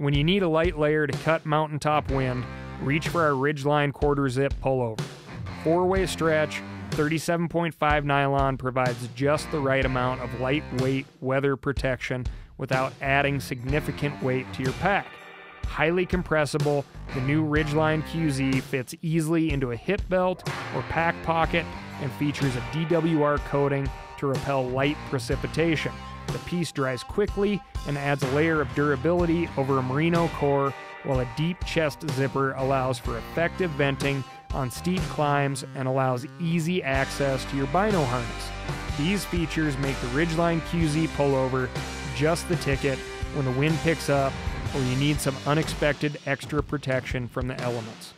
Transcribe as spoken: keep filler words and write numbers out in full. When you need a light layer to cut mountaintop wind, reach for our Ridgeline Quarter-Zip Pullover. Four-way stretch, thirty-seven point five nylon provides just the right amount of lightweight weather protection without adding significant weight to your pack. Highly compressible, the new Ridgeline Q Z fits easily into a hip belt or pack pocket and features a D W R coating to repel light precipitation. The piece dries quickly and adds a layer of durability over a merino core, while a deep chest zipper allows for effective venting on steep climbs and allows easy access to your bino harness. These features make the Ridgeline Q Z Pullover just the ticket when the wind picks up or you need some unexpected extra protection from the elements.